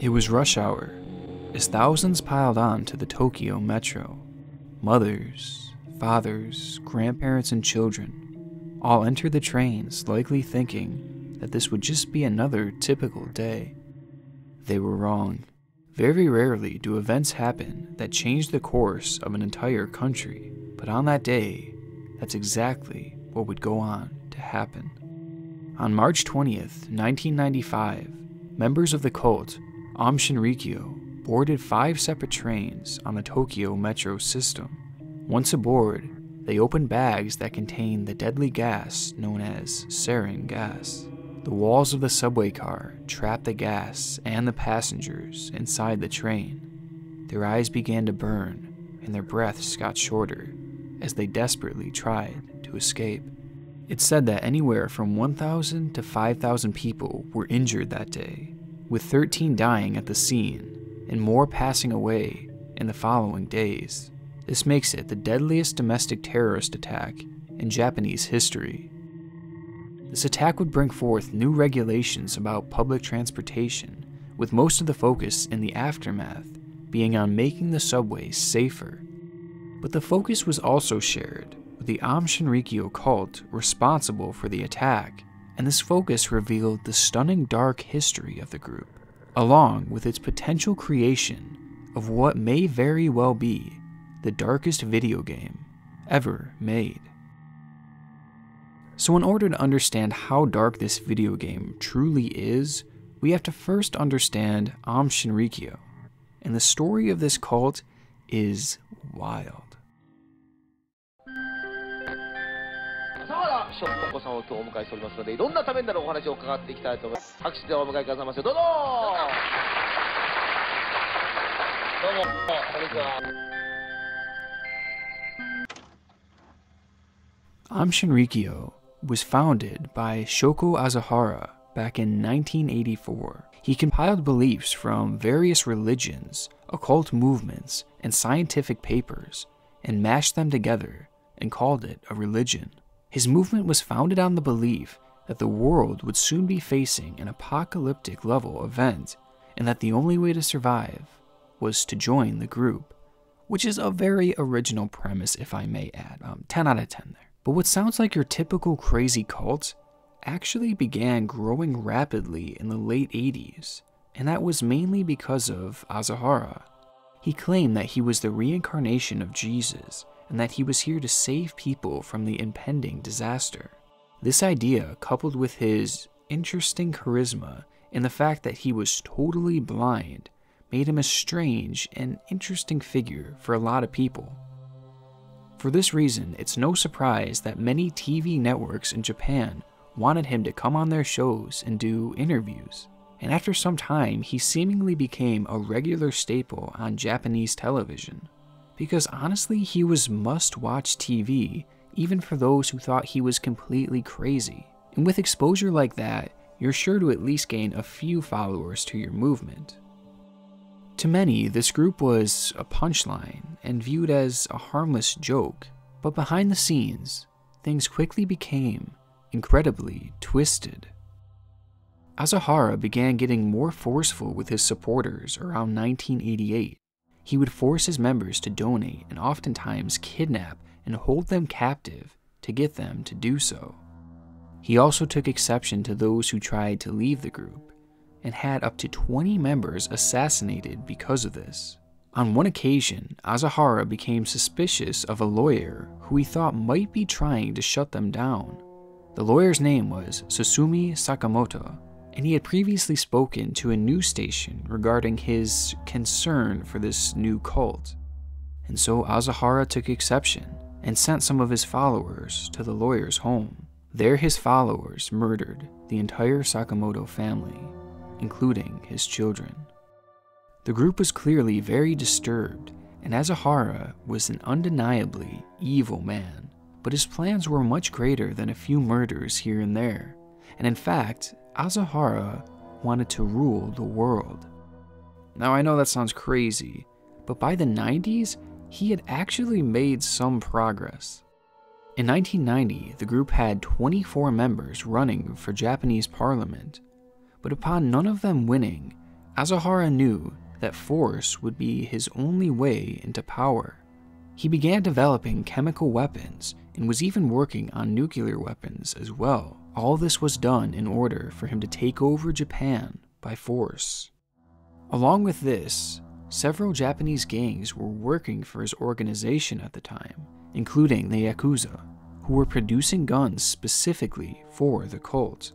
It was rush hour, as thousands piled on to the Tokyo Metro. Mothers, fathers, grandparents, and children all entered the trains, likely thinking that this would just be another typical day. They were wrong. Very rarely do events happen that change the course of an entire country, but on that day, that's exactly what would go on to happen. On March 20th, 1995, members of the cult Aum Shinrikyo boarded 5 separate trains on the Tokyo Metro system. Once aboard, they opened bags that contained the deadly gas known as sarin gas. The walls of the subway car trapped the gas and the passengers inside the train. Their eyes began to burn, and their breaths got shorter as they desperately tried to escape. It's said that anywhere from 1,000 to 5,000 people were injured that day, with 13 dying at the scene and more passing away in the following days. This makes it the deadliest domestic terrorist attack in Japanese history. This attack would bring forth new regulations about public transportation, with most of the focus in the aftermath being on making the subways safer. But the focus was also shared with the Aum Shinrikyo cult responsible for the attack, and this focus revealed the stunning dark history of the group, along with its potential creation of what may very well be the darkest video game ever made. So in order to understand how dark this video game truly is, we have to first understand Aum Shinrikyo, and the story of this cult is wild. Aum Shinrikyo was founded by Shoko Asahara back in 1984. He compiled beliefs from various religions, occult movements, and scientific papers, and mashed them together and called it a religion. His movement was founded on the belief that the world would soon be facing an apocalyptic level event, and that the only way to survive was to join the group, which is a very original premise, if I may add. 10 out of 10 there. But what sounds like your typical crazy cult actually began growing rapidly in the late 80s, and that was mainly because of Asahara. He claimed that he was the reincarnation of Jesus, and that he was here to save people from the impending disaster. This idea, coupled with his interesting charisma and the fact that he was totally blind, made him a strange and interesting figure for a lot of people. For this reason, it's no surprise that many TV networks in Japan wanted him to come on their shows and do interviews. And after some time, he seemingly became a regular staple on Japanese television, because honestly, he was must-watch TV, even for those who thought he was completely crazy. And with exposure like that, you're sure to at least gain a few followers to your movement. To many, this group was a punchline and viewed as a harmless joke, but behind the scenes, things quickly became incredibly twisted. Asahara began getting more forceful with his supporters around 1988. He would force his members to donate and oftentimes kidnap and hold them captive to get them to do so. He also took exception to those who tried to leave the group, and had up to 20 members assassinated because of this. On one occasion, Asahara became suspicious of a lawyer who he thought might be trying to shut them down. The lawyer's name was Susumi Sakamoto, and he had previously spoken to a news station regarding his concern for this new cult. And so Asahara took exception and sent some of his followers to the lawyer's home. There his followers murdered the entire Sakamoto family, including his children. The group was clearly very disturbed, and Asahara was an undeniably evil man, but his plans were much greater than a few murders here and there. and in fact, Asahara wanted to rule the world. Now I know that sounds crazy, but by the 90s, he had actually made some progress. In 1990, the group had 24 members running for Japanese parliament, but upon none of them winning, Asahara knew that force would be his only way into power. He began developing chemical weapons and was even working on nuclear weapons as well. All this was done in order for him to take over Japan by force. Along with this, several Japanese gangs were working for his organization at the time, including the Yakuza, who were producing guns specifically for the cult.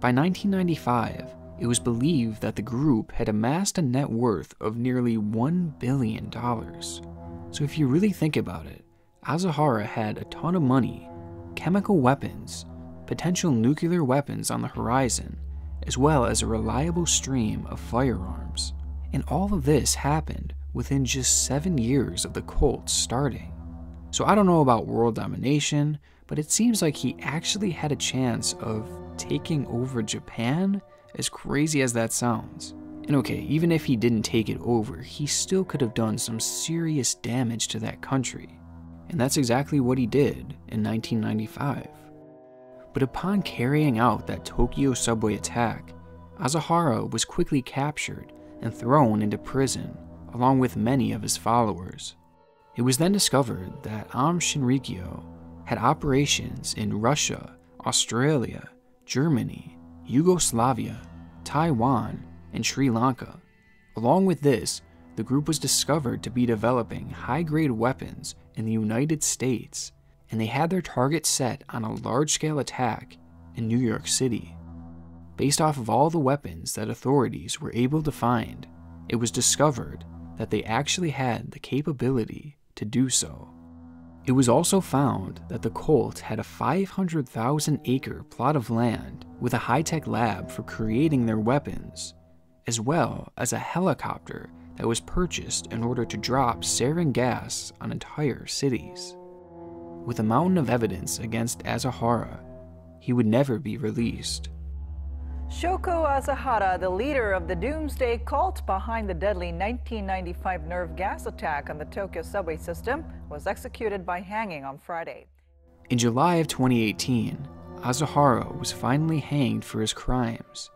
By 1995, it was believed that the group had amassed a net worth of nearly $1 billion. So if you really think about it, Asahara had a ton of money, chemical weapons, potential nuclear weapons on the horizon, as well as a reliable stream of firearms. And all of this happened within just 7 years of the cult starting. So I don't know about world domination, but it seems like he actually had a chance of taking over Japan, as crazy as that sounds. And okay, even if he didn't take it over, he still could have done some serious damage to that country. And that's exactly what he did in 1995. But upon carrying out that Tokyo subway attack, Asahara was quickly captured and thrown into prison, along with many of his followers. It was then discovered that Aum Shinrikyo had operations in Russia, Australia, Germany, Yugoslavia, Taiwan, and Sri Lanka. Along with this, the group was discovered to be developing high-grade weapons in the United States, and they had their target set on a large-scale attack in New York City. Based off of all the weapons that authorities were able to find, it was discovered that they actually had the capability to do so. It was also found that the cult had a 500,000-acre plot of land with a high-tech lab for creating their weapons, as well as a helicopter that was purchased in order to drop sarin gas on entire cities. With a mountain of evidence against Asahara, he would never be released. Shoko Asahara, the leader of the doomsday cult behind the deadly 1995 nerve gas attack on the Tokyo subway system, was executed by hanging on Friday. In July of 2018, Asahara was finally hanged for his crimes,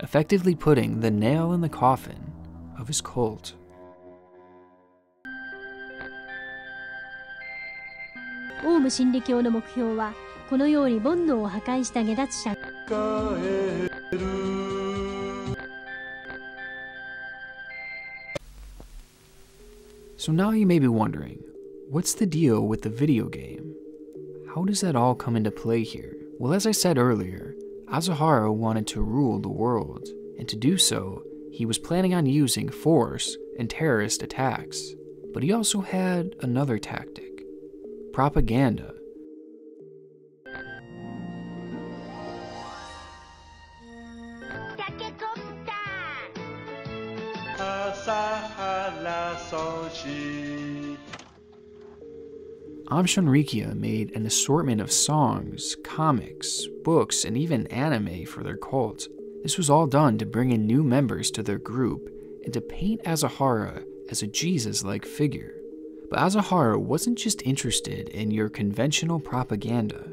effectively putting the nail in the coffin of his cult. Aum Shinrikyo's goal was to destroy the So now you may be wondering, what's the deal with the video game? How does that all come into play here? Well, as I said earlier, Asahara wanted to rule the world, and to do so, he was planning on using force and terrorist attacks. But he also had another tactic: propaganda. Aum Shinrikyo made an assortment of songs, comics, books, and even anime for their cult. This was all done to bring in new members to their group and to paint Asahara as a Jesus-like figure. But Asahara wasn't just interested in your conventional propaganda.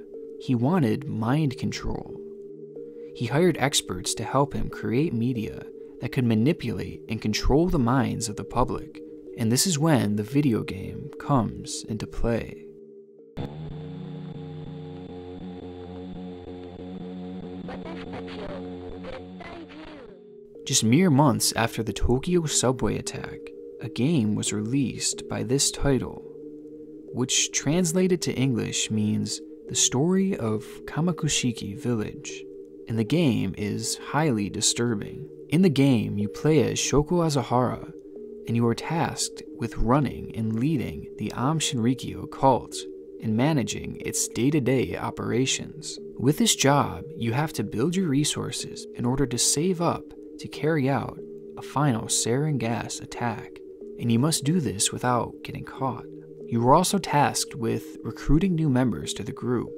He wanted mind control. He hired experts to help him create media that could manipulate and control the minds of the public. And this is when the video game comes into play. Just mere months after the Tokyo subway attack, a game was released by this title, which translated to English means The Story of Kamikuishiki Village. And the game is highly disturbing. In the game, you play as Shoko Asahara, and you are tasked with running and leading the Aum Shinrikyo cult and managing its day-to-day operations. With this job, you have to build your resources in order to save up to carry out a final sarin gas attack, and you must do this without getting caught. You were also tasked with recruiting new members to the group,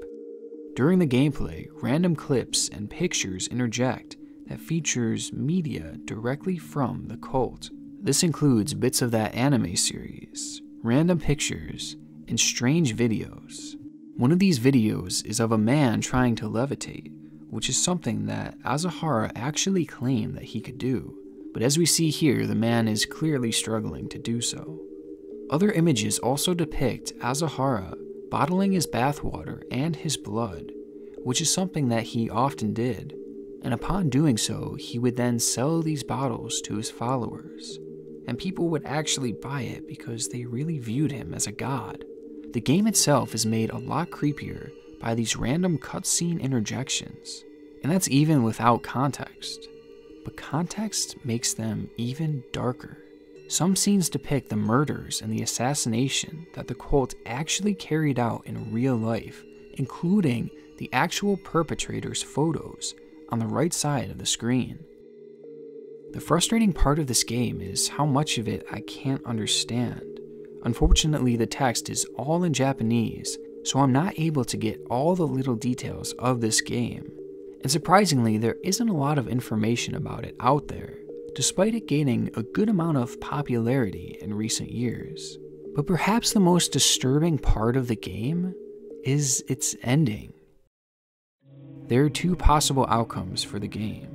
During the gameplay, random clips and pictures interject that features media directly from the cult. This includes bits of that anime series, random pictures, and strange videos. One of these videos is of a man trying to levitate, which is something that Asahara actually claimed that he could do, but as we see here, the man is clearly struggling to do so. Other images also depict Asahara bottling his bathwater and his blood, which is something that he often did, and upon doing so, he would then sell these bottles to his followers, and people would actually buy it because they really viewed him as a god. The game itself is made a lot creepier by these random cutscene interjections, and that's even without context. But context makes them even darker. Some scenes depict the murders and the assassination that the cult actually carried out in real life, including the actual perpetrators' photos on the right side of the screen. The frustrating part of this game is how much of it I can't understand. Unfortunately, the text is all in Japanese, so I'm not able to get all the little details of this game. And surprisingly, there isn't a lot of information about it out there, despite it gaining a good amount of popularity in recent years. But perhaps the most disturbing part of the game is its ending. There are two possible outcomes for the game.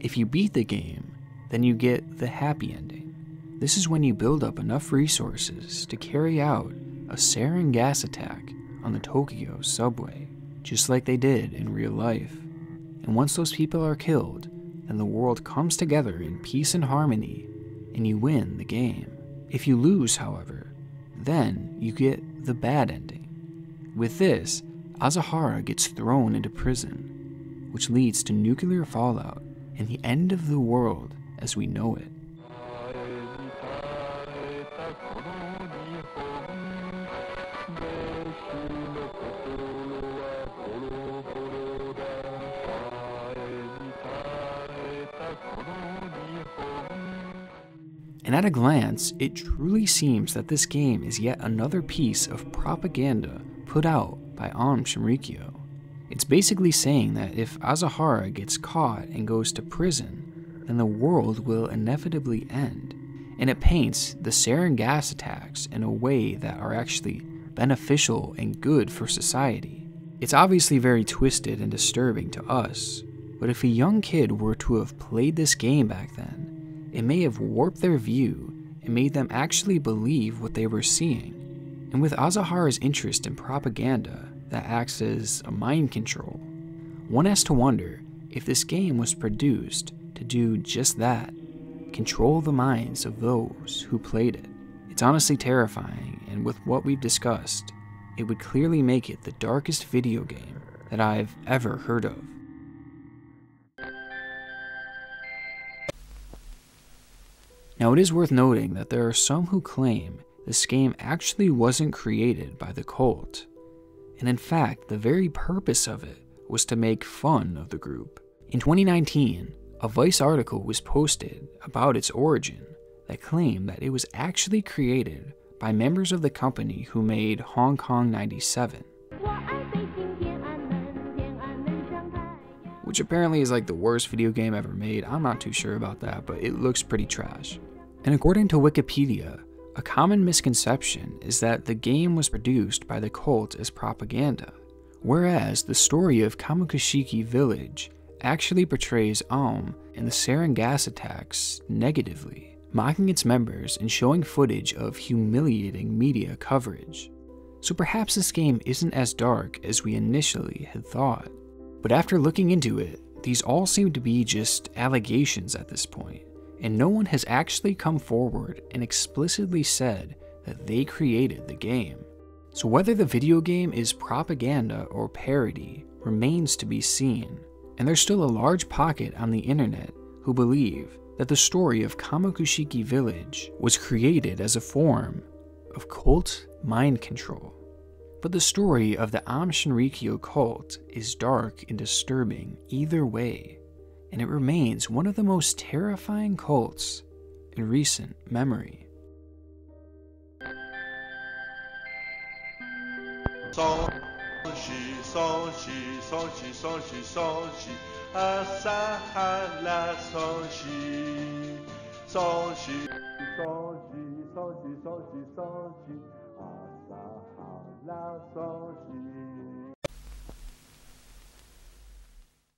If you beat the game, then you get the happy ending. This is when you build up enough resources to carry out a sarin gas attack on the Tokyo subway, just like they did in real life. And once those people are killed, then the world comes together in peace and harmony, and you win the game. If you lose, however, then you get the bad ending. With this, Asahara gets thrown into prison, which leads to nuclear fallout and the end of the world as we know it. And at a glance, it truly seems that this game is yet another piece of propaganda put out by Aum Shinrikyo. It's basically saying that if Asahara gets caught and goes to prison, then the world will inevitably end. And it paints the sarin gas attacks in a way that are actually beneficial and good for society. It's obviously very twisted and disturbing to us, but if a young kid were to have played this game back then, it may have warped their view and made them actually believe what they were seeing. And with Asahara's interest in propaganda that acts as a mind control, one has to wonder if this game was produced to do just that, control the minds of those who played it. It's honestly terrifying, and with what we've discussed, it would clearly make it the darkest video game that I've ever heard of. Now, it is worth noting that there are some who claim this game actually wasn't created by the cult, and in fact, the very purpose of it was to make fun of the group. In 2019, a Vice article was posted about its origin that claimed that it was actually created by members of the company who made Hong Kong 97, which apparently is like the worst video game ever made. I'm not too sure about that, but it looks pretty trash. And according to Wikipedia, a common misconception is that the game was produced by the cult as propaganda, whereas the story of Kamikuishiki Village actually portrays Aum and the sarin gas attacks negatively, mocking its members and showing footage of humiliating media coverage. So perhaps this game isn't as dark as we initially had thought. But after looking into it, these all seem to be just allegations at this point, and no one has actually come forward and explicitly said that they created the game. So whether the video game is propaganda or parody remains to be seen, and there's still a large pocket on the internet who believe that the story of Kamikuishiki Village was created as a form of cult mind control. But the story of the Aum Shinrikyo cult is dark and disturbing either way, and it remains one of the most terrifying cults in recent memory. So Sonshi, Asahara Sonshi, Asahara Sonshi.